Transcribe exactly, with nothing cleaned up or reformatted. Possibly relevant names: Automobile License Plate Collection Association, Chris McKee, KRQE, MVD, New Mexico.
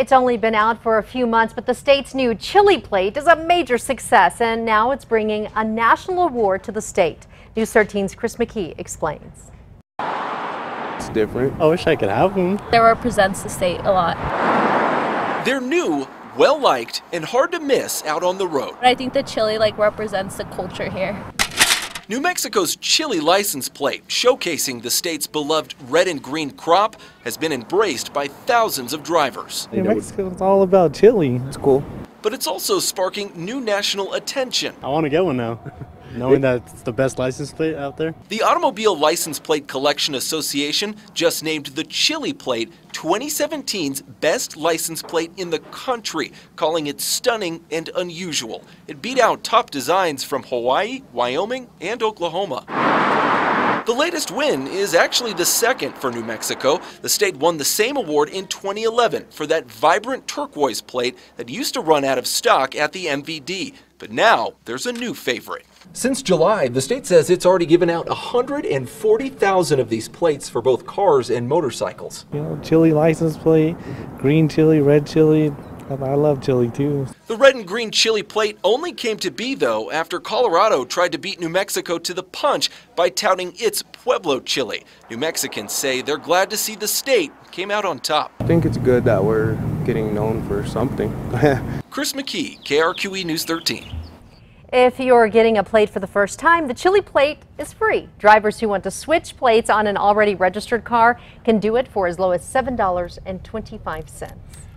It's only been out for a few months, but the state's new chili plate is a major success, and now it's bringing a national award to the state. News thirteen's Chris McKee explains. It's different. I wish I could have them. They represents the state a lot. They're new, well-liked, and hard to miss out on the road. I think the chili like represents the culture here. New Mexico's chili license plate, showcasing the state's beloved red and green crop, has been embraced by thousands of drivers. New Mexico's all about chili. It's cool. But it's also sparking new national attention. I want to get one now, knowing that it's the best license plate out there. The Automobile License Plate Collection Association just named the chili plate twenty seventeen's best license plate in the country, calling it stunning and unusual. It beat out top designs from Hawaii, Wyoming, and Oklahoma. The latest win is actually the second for New Mexico. The state won the same award in twenty eleven for that vibrant turquoise plate that used to run out of stock at the M V D. But now there's a new favorite. Since July, the state says it's already given out one hundred forty thousand of these plates for both cars and motorcycles. You know, chili license plate, green chili, red chili. I love chili too. The red and green chili plate only came to be, though, after Colorado tried to beat New Mexico to the punch by touting its Pueblo chili. New Mexicans say they're glad to see the state came out on top. I think it's good that we're getting known for something. Chris McKee, K R Q E News thirteen. If you're getting a plate for the first time, the chili plate is free. Drivers who want to switch plates on an already registered car can do it for as low as seven dollars and twenty-five cents.